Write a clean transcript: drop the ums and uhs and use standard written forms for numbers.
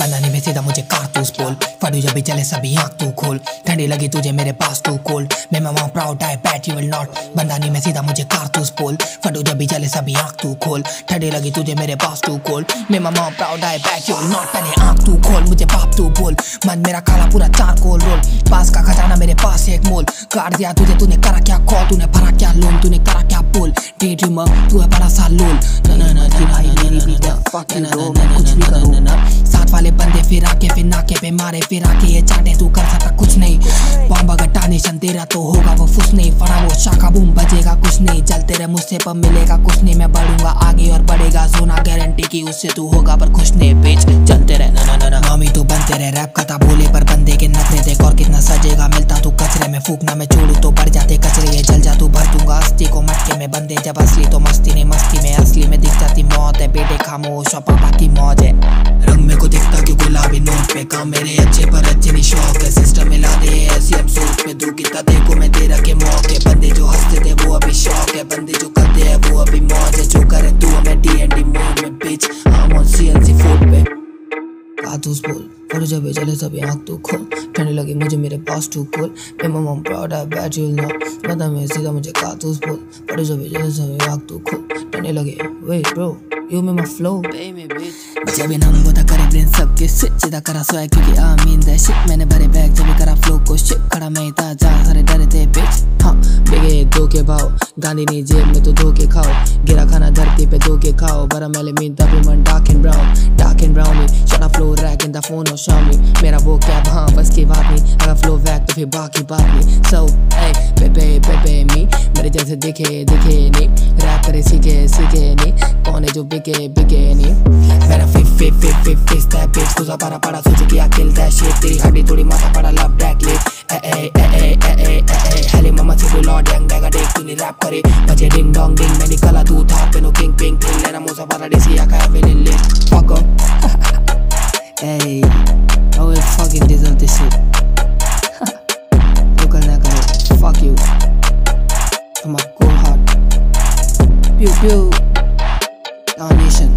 बनाने में सीधा मुझे कारतूस बोल फटू जब भी चले सभी आँख तू खोल ठंडी लगी तुझे मेरे पास तू खोल मैं मामा proud I bet you will not बनाने में सीधा मुझे कारतूस बोल फटू जब भी चले सभी आँख तू खोल ठंडी लगी तुझे मेरे पास तू खोल मैं मामा proud I bet you will not पहले आँख तू खोल मुझे बाप तू बोल मन मेरा काला पूरा चारकोल रोल पास का खजाना मेरे पास एक मोल काट दिया तुझे तूने करा क्या कॉल तूने भरा क्या लोन तूने करा क्या बोल डेट यू तू है बड़ा सा लोल कुछ भी करो साथ वाले बंदे फिर आके फिर नाके पे मारे फिर आके ये चाटे तू कर सकता कुछ नहीं बॉम्ब अगर निशान तेरा तो होगा वो फुस नहीं फड़ा वो शाखा बूम बजेगा कुछ नहीं चलते रहे मुझसे पर मिलेगा कुछ नहीं मैं बढ़ूंगा आगे और बढ़ेगा सोना गारंटी की उससे तू होगा पर खुश नहीं बेच चलते रहे ना ना ना मामी तो बनते रहे रैप कथा बोले पर बंदे के नखरे देख और कितना सजेगा मिलता तू कचरे में फूकना मैं छोड़ू तो बढ़ जाते कचरे ये जल जा तू भर दूंगा अस्थि को मटके में बंदे जब असली तो मस्ती नहीं मस्ती में असली में दिख जाती मौत है बेटे खामोश और पापा की मौज है रंग में को दिखता क्यों गुलाबी नोट पे काम मेरे अच्छे पर अच्छे नहीं शौक है सिस्टम मिला दे ऐसी हम सोच में दू कितना देखो मैं तेरा के मौके बंदे जो हंसते थे वो अभी शौक है बंदे जो करते हैं वो अभी मौज है जो करे तू हमें D&D मोड में बिच हम ऑन CNC फोर्ट पे कारतूस बोल और जब चले सभी आँख तू खोल ठंडी लगी मुझे मेरे पास तू खोल मैं मामा proud I bet you will not बता मैं सीधा मुझे कारतूस बोल और जब चले सभी आँख तू खोल ठंडी लगी wait bro You made my flow जब ये नाम बोता करे ब्रेन सबके सीधा करा सोया क्योंकि I mean that shit मैंने भरे बैग जब करा फ्लो को शिप खड़ा मैं था जहाँ सारे डरे थे bitch हाँ बिगे धोखे भाव गांधी नहीं जेब में तो धोखे खाओ गिरा खाना धरती पे धोखे खाओ बरा मेले मीन तभी मन डार्क एंड ब्राउन शरा flow rack in the phone और शामी मेरा वो कैब हाँ बस की बात नहीं अगर फ्लो वैक तो फिर बाकी बात नहीं सो ऐ पेपे पेपे मी मेरे जैसे दिखे दिखे नहीं रैप करे सीखे सीखे नहीं कौन है जो बिके बिके नहीं मेरा Hey, I will fucking deserve this shit. Look at that guy. Fuck you. I'm a cool heart. Pew pew. Damnation.